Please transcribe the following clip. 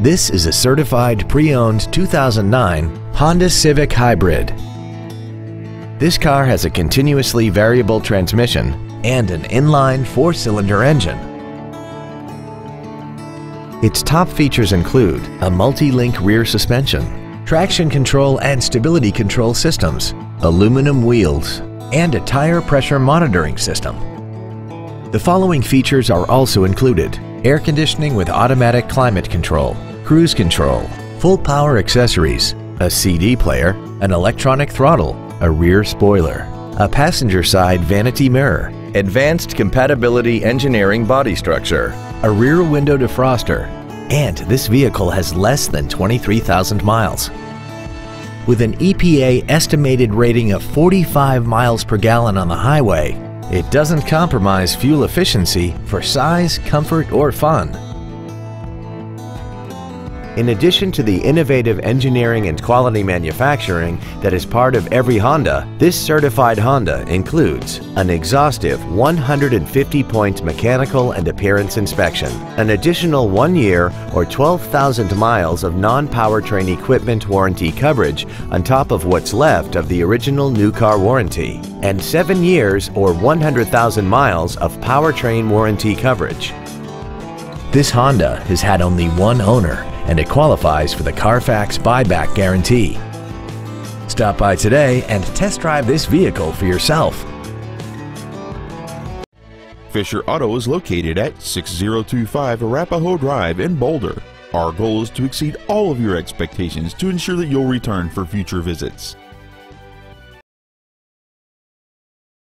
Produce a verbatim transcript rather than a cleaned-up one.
This is a certified pre-owned two thousand nine Honda Civic Hybrid. This car has a continuously variable transmission and an inline four-cylinder engine. Its top features include a multi-link rear suspension, traction control and stability control systems, aluminum wheels, and a tire pressure monitoring system. The following features are also included: air conditioning with automatic climate control, cruise control, full power accessories, a C D player, an electronic throttle, a rear spoiler, a passenger side vanity mirror, advanced compatibility engineering body structure, a rear window defroster, and this vehicle has less than twenty-three thousand miles. With an E P A estimated rating of forty-five miles per gallon on the highway, it doesn't compromise fuel efficiency for size, comfort, or fun. In addition to the innovative engineering and quality manufacturing that is part of every Honda, this certified Honda includes an exhaustive one hundred fifty point mechanical and appearance inspection, an additional one year or twelve thousand miles of non-powertrain equipment warranty coverage on top of what's left of the original new car warranty, and seven years or one hundred thousand miles of powertrain warranty coverage. This Honda has had only one owner, and it qualifies for the Carfax buyback guarantee. Stop by today and test drive this vehicle for yourself. Fisher Auto is located at six zero two five Arapahoe Drive in Boulder. Our goal is to exceed all of your expectations to ensure that you'll return for future visits.